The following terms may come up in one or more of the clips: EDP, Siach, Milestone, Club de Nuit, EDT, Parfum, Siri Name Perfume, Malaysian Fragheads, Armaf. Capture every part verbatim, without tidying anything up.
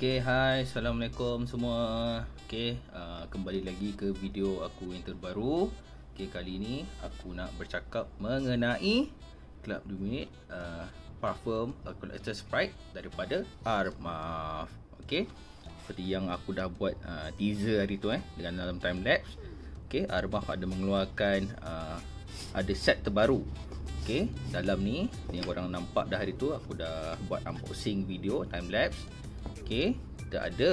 Okay, hi, Assalamualaikum semua. Okay, uh, kembali lagi ke video aku yang terbaru. Okay, kali ini aku nak bercakap mengenai Club de Nuit uh, Parfum Collector Sprite daripada Armaf. Okay, seperti yang aku dah buat uh, teaser hari tu eh, dengan dalam timelapse. Okay, Armaf ada mengeluarkan uh, ada set terbaru. Okay, dalam ni yang korang nampak dah hari tu, aku dah buat unboxing video timelapse. Okay, kita ada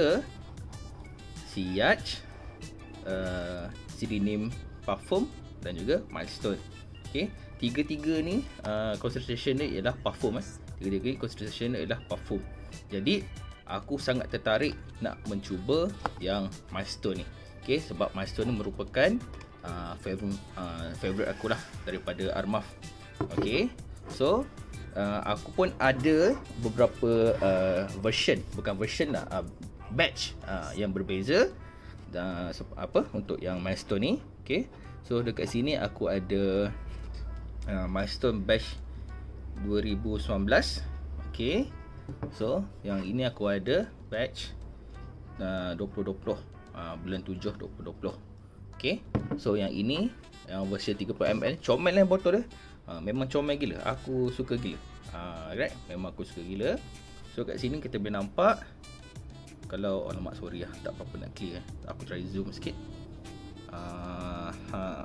Siach, uh, Siri Name Perfume dan juga Milestone. Okay, tiga-tiga ni uh, concentration dia ialah parfum eh. Tiga-tiga concentration dia ialah parfum. Jadi aku sangat tertarik nak mencuba yang Milestone ni. Okay, sebab Milestone ni merupakan uh, favorite, uh, favorite aku lah daripada Armaf. Okay, so Uh, aku pun ada beberapa uh, version, bukan version lah, uh, batch uh, yang berbeza uh, apa untuk yang Milestone ni. Okay, so dekat sini aku ada uh, Milestone batch dua ribu sembilan belas. Okay, so yang ini aku ada batch uh, dua ribu dua puluh, uh, bulan tujuh dua ribu dua puluh. Okay, so yang ini yang versi tiga puluh mililiter, comel lah botol dia. Uh, memang comel gila, aku suka gila. uh, Right, memang aku suka gila. So kat sini kita boleh nampak. Kalau, alamak sorry lah, tak apa-apa nak clear eh. Aku try zoom sikit. uh, ha.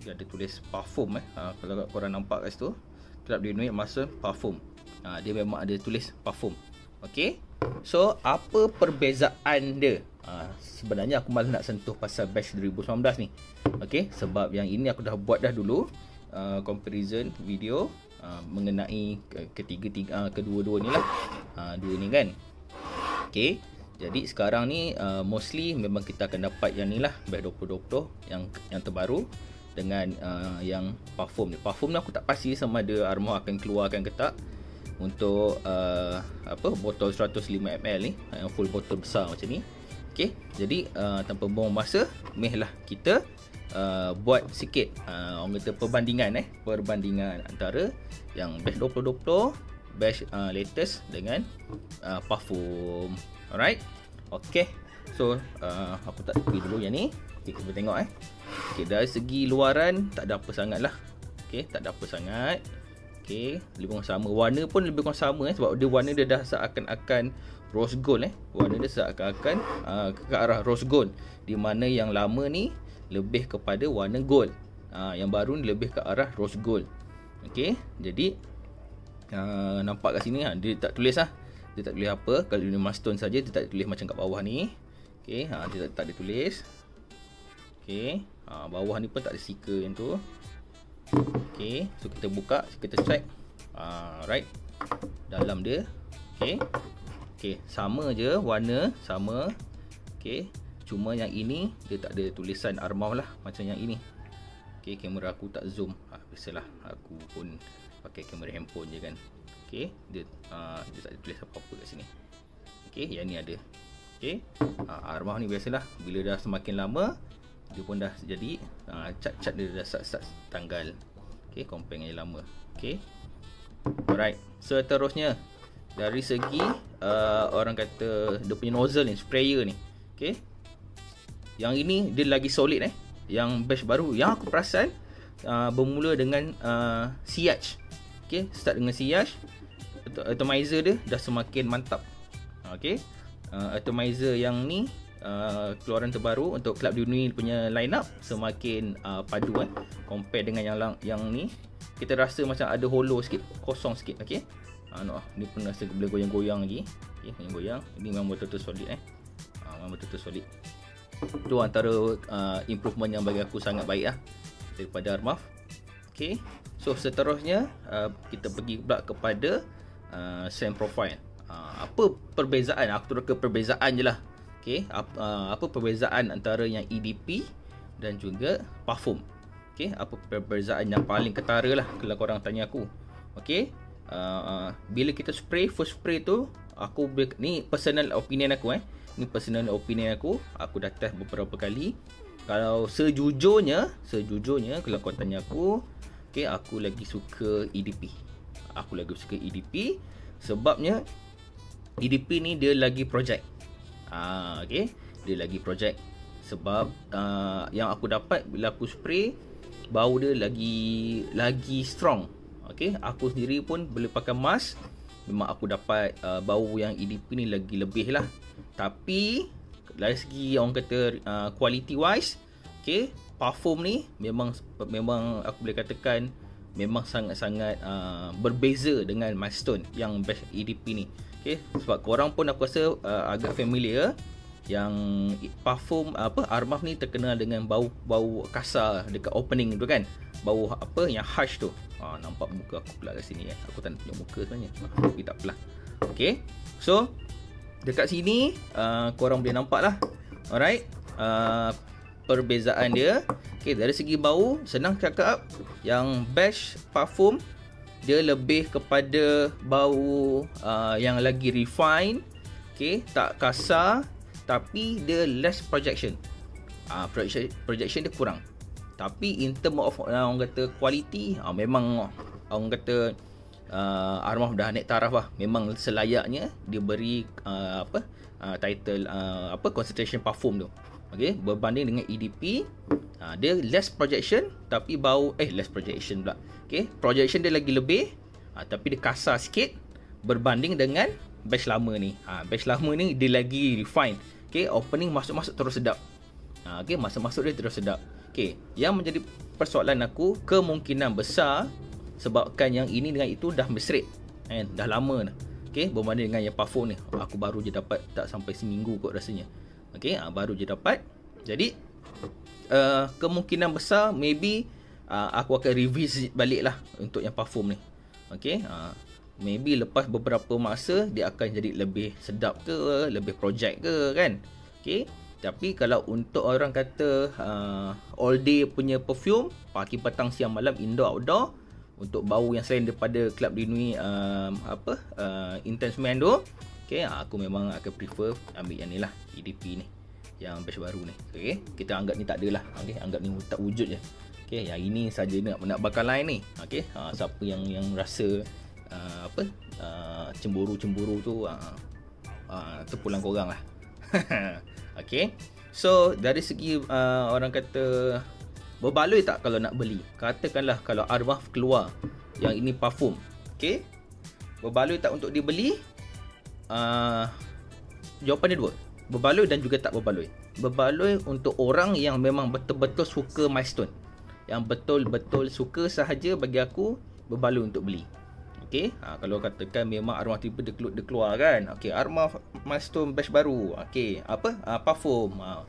Dia ada tulis parfum eh. uh, Kalau korang nampak kat situ, Club de Nuit Master Parfum, uh, dia memang ada tulis parfum. Okay, so apa perbezaan dia? Uh, sebenarnya aku malah nak sentuh pasal batch dua ribu sembilan belas ni. Okay, sebab yang ini aku dah buat dah dulu uh, comparison video uh, mengenai ketiga-tiga, uh, kedua-dua ni lah, uh, dua ni kan. Okay, jadi sekarang ni uh, mostly memang kita akan dapat yang ni lah, batch dua ribu dua puluh yang yang terbaru dengan uh, yang parfum ni. Parfum ni aku tak pasti sama ada Armaf akan keluarkan ke tak. Untuk uh, apa botol seratus lima mililiter ni, yang full botol besar macam ni. Okay, jadi uh, tanpa buang masa, meh lah kita uh, buat sikit uh, orang kata perbandingan eh perbandingan antara yang batch dua ribu dua puluh, batch uh, latest dengan uh, parfum. Alright, okay, so uh, aku tak pergi dulu yang ni. Okay, kita tengok eh. Okay, dari segi luaran tak ada apa sangat lah. Okay, tak ada apa sangat. Okay, lebih kurang sama. Warna pun lebih kurang sama eh, sebab dia warna dia dah seakan-akan rose gold eh. Warna dia seakan-akan uh, ke arah rose gold, di mana yang lama ni lebih kepada warna gold, uh, yang baru ni lebih ke arah rose gold. Okay, jadi uh, nampak kat sini ha? Dia tak tulis lah, dia tak tulis apa. Kalau ni Milestone saja, dia tak tulis macam kat bawah ni. Okay, ha, dia tak, tak ada tulis. Okay, ha, bawah ni pun tak ada stiker yang tu. Okay, so kita buka, kita check. uh, Right, dalam dia okay. Okay, sama je, warna sama. Okay, cuma yang ini dia tak ada tulisan Armaf lah macam yang ini. Okay, kamera aku tak zoom. ha, Biasalah, aku pun pakai kamera handphone je kan. Okay, dia, uh, dia tak ada tulis apa-apa kat sini. Okay, yang ni ada. Okay, uh, Armaf ni biasalah, bila dah semakin lama dia pun dah jadi uh, cat-cat dia dah start-start tanggal. Okay, compare yang lama. Okay, alright, seterusnya dari segi uh, orang kata dia punya nozzle ni, sprayer ni. Okay, yang ini dia lagi solid eh. Yang batch baru yang aku perasan uh, bermula dengan uh, Siach. Okay, start dengan Siach, atomizer dia dah semakin mantap. Okay, uh, atomizer yang ni Uh, keluaran terbaru untuk Club de Nuit punya line up semakin uh, paduan eh? Compare dengan yang yang ni, kita rasa macam ada hollow sikit, kosong sikit. Okey, uh, no, ni pun rasa boleh goyang-goyang lagi. Okey, goyang-goyang ni memang betul-betul solid eh. Uh, memang betul-betul solid. Itu antara uh, improvement yang bagi aku sangat baik lah daripada Armaf. Okey, so seterusnya uh, kita pergi pula kepada uh, scent profile. Uh, apa perbezaan? Aku turut ke perbezaan je lah. Okay, apa perbezaan antara yang E D P dan juga parfum? Okay, apa perbezaan yang paling ketara lah kalau korang tanya aku. Okay, uh, bila kita spray, first spray tu, aku ni personal opinion aku eh. Ni personal opinion aku. Aku dah test beberapa kali. Kalau sejujurnya, sejujurnya kalau kau tanya aku, okay, aku lagi suka E D P. Aku lagi suka E D P sebabnya E D P ni dia lagi projek. Ah, okay, dia lagi projek. Sebab uh, yang aku dapat bila aku spray, bau dia lagi lagi strong. Okay, aku sendiri pun boleh pakai mask, memang aku dapat uh, bau yang E D P ni lagi lebih lah. Tapi dari segi orang kata uh, quality wise, okay, parfum ni memang memang aku boleh katakan memang sangat-sangat uh, berbeza dengan Milestone yang best E D P ni. Okay, sebab korang pun aku rasa uh, agak familiar yang parfum apa Armaf ni terkenal dengan bau-bau kasar dekat opening tu kan. Bau apa yang harsh tu. Ah, nampak muka aku pula kat sini eh. Aku tak nak tunjuk muka sebenarnya. Tapi tak apalah. Okay, so dekat sini uh, korang boleh nampak lah. Alright, uh, perbezaan dia. Okay, dari segi bau senang cakap, yang best parfum dia lebih kepada bau uh, yang lagi refine. Okay, tak kasar, tapi dia less projection. Ah, uh, projection, projection dia kurang. Tapi in term of uh, orang kata quality, uh, memang uh, orang kata uh, Armaf dah naik taraf lah. Memang selayaknya dia beri uh, apa uh, title uh, apa concentration parfum tu. Okey, berbanding dengan E D P, uh, dia less projection tapi bau eh less projection pula. Okey, projection dia lagi lebih, uh, tapi dia kasar sikit berbanding dengan batch lama ni. Ha, batch lama ni dia lagi refine. Okay, opening masuk-masuk terus sedap. Ha, okay, masuk-masuk dia terus sedap. Okay, yang menjadi persoalan aku kemungkinan besar sebabkan yang ini dengan itu dah mesrit. Eh, dah lama dah. Okay, berbanding dengan yang parfum ni. Aku baru je dapat tak sampai seminggu kot rasanya. Okay, ha, baru je dapat. Jadi, uh, kemungkinan besar maybe uh, aku akan revisit balik lah untuk yang parfum ni. Okay, ha. Maybe lepas beberapa masa dia akan jadi lebih sedap ke, lebih project ke kan. Okay, tapi kalau untuk orang kata uh, all day punya perfume, pagi petang siang malam indoor outdoor, untuk bau yang selain daripada Club de Nuit uh, apa uh, intense man tu, okay, aku memang akan prefer ambil yang ni lah, E D P ni, yang batch baru ni. Okay, kita anggap ni tak ada lah. Okay, anggap ni tak wujud je. Okay, yang ini saja nak nak bakal line ni. Okay, uh, siapa yang yang rasa Uh, apa uh, cemburu-cemburu tu uh, uh, terpulang korang lah. Okay, so dari segi uh, orang kata berbaloi tak kalau nak beli, katakanlah kalau Armaf keluar yang ini parfum, okay, berbaloi tak untuk dibeli? Uh, jawapan dia dua, berbaloi dan juga tak berbaloi. Berbaloi untuk orang yang memang betul-betul suka Milestone, yang betul-betul suka sahaja. Bagi aku berbaloi untuk beli. Okay, ha, kalau katakan memang Armaf tipe dia keluar, dia keluar kan. Okay, Armaf Milestone batch baru. Okay, apa? Ha, parfum. Ha,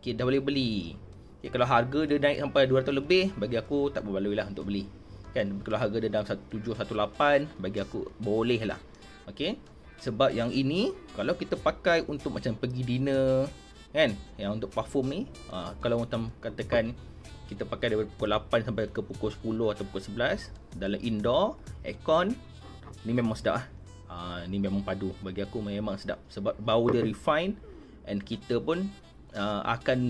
okay, dah boleh beli. Okay, kalau harga dia naik sampai dua ratus lebih, bagi aku tak berbaloi lah untuk beli. Kan, kalau harga dia dalam satu tujuh satu lapan, bagi aku boleh lah. Okay, sebab yang ini kalau kita pakai untuk macam pergi dinner kan, yang untuk parfum ni, ha, kalau macam katakan kita pakai dari pukul lapan sampai ke pukul sepuluh atau pukul sebelas dalam indoor aircon, ni memang sedap lah. Uh, ni memang padu, bagi aku memang sedap sebab bau dia refine and kita pun uh, akan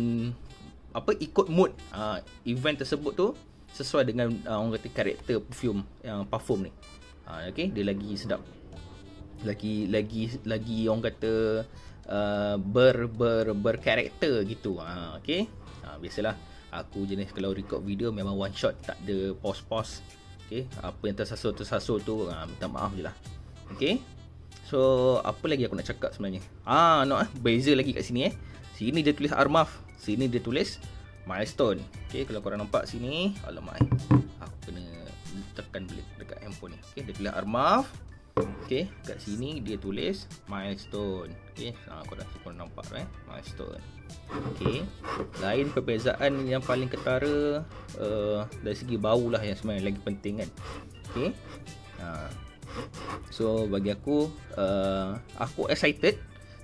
apa ikut mood uh, event tersebut tu sesuai dengan uh, orang kata karakter perfume yang uh, parfum ni. Uh, okey, dia lagi sedap. Lagi lagi lagi orang kata uh, ber ber berkarakter gitu. Uh, okey. Uh, biasalah aku jenis kalau record video memang one shot, tak ada pause-pause. Okay, apa yang tersasul-tersasul tu ha, minta maaf je lah. Okay, so apa lagi aku nak cakap sebenarnya? Ah, no, eh, beza lagi kat sini eh. Sini dia tulis Armaf, sini dia tulis Milestone. Okay, kalau korang nampak sini, alamak eh, aku kena tekan balik dekat handphone ni. Okay, dia tulis Armaf. Okay, kat sini dia tulis Milestone. Okay, ha, korang, korang nampak eh, Milestone. Okay, lain perbezaan yang paling ketara uh, dari segi bau lah yang sebenarnya lagi penting kan. Okay, ha. So bagi aku uh, aku excited,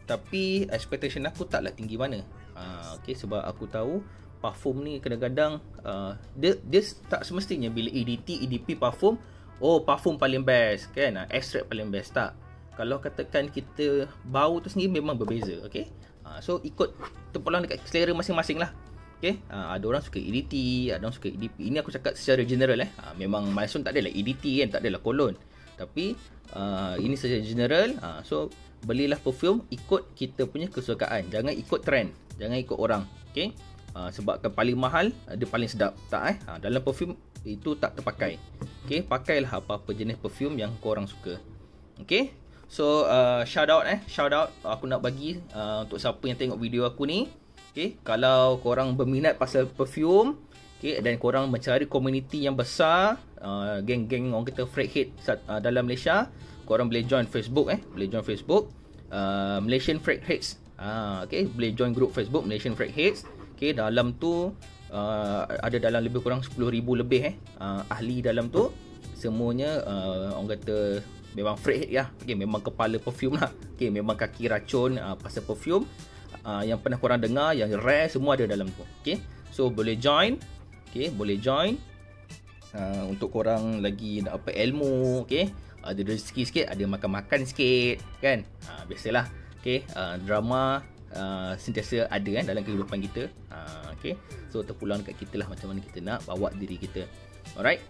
tapi expectation aku taklah tinggi mana. ha, Okay, sebab aku tahu parfum ni kadang-kadang uh, dia, dia tak semestinya bila E D T, E D P parfum, oh parfum paling best kan, extract paling best. Tak, kalau katakan kita bau tu sendiri memang berbeza. Okay, uh, so ikut terpulang dekat selera masing-masing lah. Okay, uh, ada orang suka E D T, ada orang suka E D P. Ini aku cakap secara general eh. Uh, memang Milestone tak adalah E D T kan, tak adalah kolon. Tapi uh, ini secara general, uh, so belilah perfume ikut kita punya kesukaan. Jangan ikut trend, jangan ikut orang. Okay? Uh, sebabkan paling mahal, uh, dia paling sedap. Tak eh? Uh, dalam perfume itu tak terpakai. Okay? Pakailah apa-apa jenis perfume yang korang suka. Okay? So uh, shout out eh shout out aku nak bagi uh, untuk siapa yang tengok video aku ni. Okay, kalau korang berminat pasal perfume, okay, dan korang mencari komuniti yang besar, uh, geng-geng orang kata fraghead uh, dalam Malaysia, korang boleh join Facebook eh boleh join Facebook uh, Malaysian Fragheads. Ah, okay, boleh join group Facebook Malaysian Fragheads. Okay, dalam tu uh, ada dalam lebih kurang sepuluh ribu lebih eh uh, ahli dalam tu. Semuanya uh, orang kata memang fraghead lah. Okay, memang kepala perfume lah. Okay, memang kaki racun uh, pasal perfume. Uh, yang pernah korang dengar, yang rare, semua ada dalam tu. Okay, so boleh join. Okay, boleh join uh, untuk korang lagi nak apa ilmu. Okay, ada rezeki sikit, ada makan-makan sikit, kan? uh, Biasalah. Okay, uh, drama uh, sentiasa ada kan dalam kehidupan kita. uh, Okay, so terpulang dekat kita lah macam mana kita nak bawa diri kita. Alright.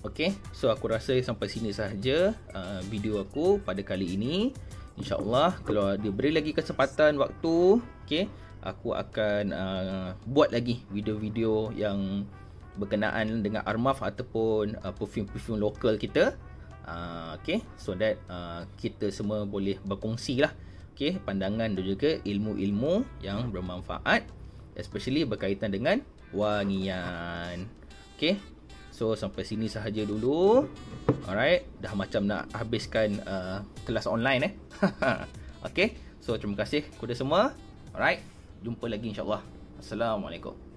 Okay, so aku rasa sampai sini sahaja uh, video aku pada kali ini. InsyaAllah kalau diberi lagi kesempatan waktu, okay, aku akan uh, buat lagi video-video yang berkenaan dengan Armaf ataupun uh, perfume-perfume lokal kita. uh, Okay, so that uh, kita semua boleh berkongsi lah, okay, pandangan dan juga ilmu-ilmu yang bermanfaat, especially berkaitan dengan wangian. Okay, so sampai sini sahaja dulu. Alright, dah macam nak habiskan uh, kelas online eh. Okay, so terima kasih kepada semua. Alright, jumpa lagi insyaAllah. Assalamualaikum.